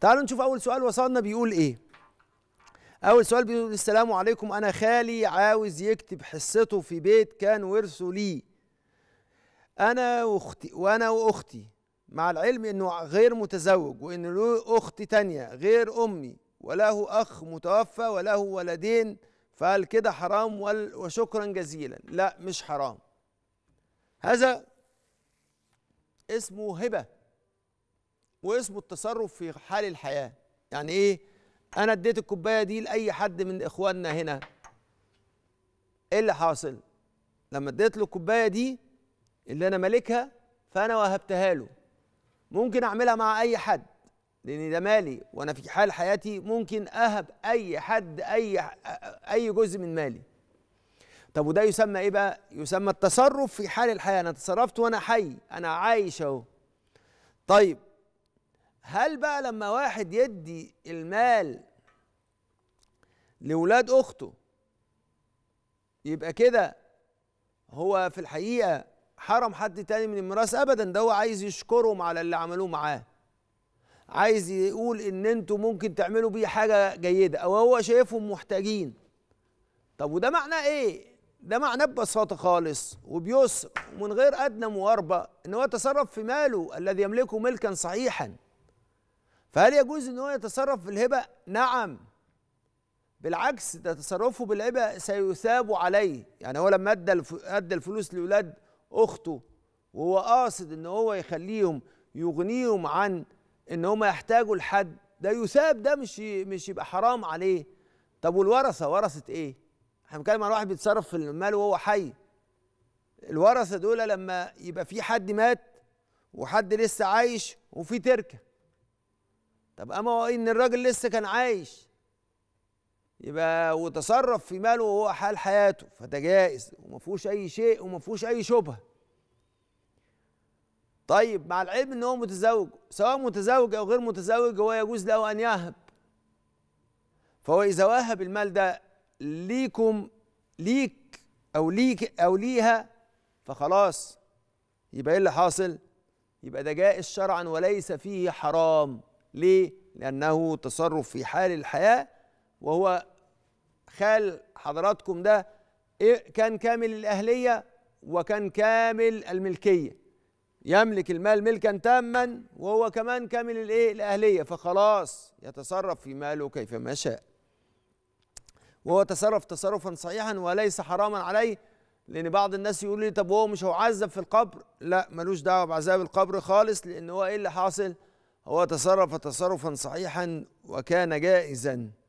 تعالوا نشوف أول سؤال وصلنا بيقول إيه. أول سؤال بيقول: السلام عليكم، أنا خالي عاوز يكتب حصته في بيت كان ورثه لي أنا وأختي، مع العلم إنه غير متزوج وإن له أخت تانية غير أمي، وله أخ متوفى وله ولدين، فهل كده حرام؟ وشكرا جزيلا. لا، مش حرام، هذا اسمه هبة واسمه التصرف في حال الحياة. يعني إيه؟ أنا اديت الكوباية دي لأي حد من إخواننا هنا، إيه اللي حاصل؟ لما اديت له الكوباية دي اللي أنا مالكها فأنا وهبتها له. ممكن أعملها مع أي حد لأن ده مالي، وأنا في حال حياتي ممكن أهب أي حد أي جزء من مالي. طب وده يسمى إيه بقى؟ يسمى التصرف في حال الحياة. أنا تصرفت وأنا حي، أنا عايش أهو. طيب هل بقى لما واحد يدي المال لولاد أخته يبقى كده هو في الحقيقة حرم حد تاني من الميراث؟ أبدا، ده هو عايز يشكرهم على اللي عملوه معاه، عايز يقول إن أنتوا ممكن تعملوا بيه حاجة جيدة، أو هو شايفهم محتاجين. طب وده معناه إيه؟ ده معناه ببساطة خالص وبيسر ومن غير أدنى مواربة إن هو يتصرف في ماله الذي يملكه ملكا صحيحا. فهل يجوز إن هو يتصرف في الهبة؟ نعم، بالعكس، ده تصرفه بالهبة سيثاب عليه. يعني هو لما أدى الفلوس لولاد أخته وهو قاصد إن هو يخليهم يغنيهم عن إن هم يحتاجوا لحد، ده يثاب، ده مش يبقى حرام عليه. طب والورثة، ورثة إيه؟ إحنا بنتكلم عن واحد بيتصرف في المال وهو حي. الورثة دول لما يبقى في حد مات وحد لسه عايش وفي تركة. طب أما إن الراجل لسه كان عايش يبقى وتصرف في ماله وهو حال حياته، فده جائز وما فيهوش أي شيء وما فيهوش أي شبهة. طيب مع العلم إن هو متزوج، سواء متزوج أو غير متزوج هو يجوز له أن يهب. فهو إذا وهب المال ده ليك أو ليك أو ليها، فخلاص يبقى إيه اللي حاصل؟ يبقى ده جائز شرعا وليس فيه حرام. ليه؟ لأنه تصرف في حال الحياة، وهو خال حضراتكم ده كان كامل الأهلية وكان كامل الملكية، يملك المال ملكا تاما وهو كمان كامل الأهلية، فخلاص يتصرف في ماله كيفما شاء، وهو تصرف تصرفا صحيحا وليس حراما عليه. لأن بعض الناس يقول لي طب هو مش هيعذب في القبر؟ لا، ملوش دعوة بعذاب القبر خالص، لأن هو إيه اللي حاصل؟ هو تصرف تصرفا صحيحا وكان جائزا.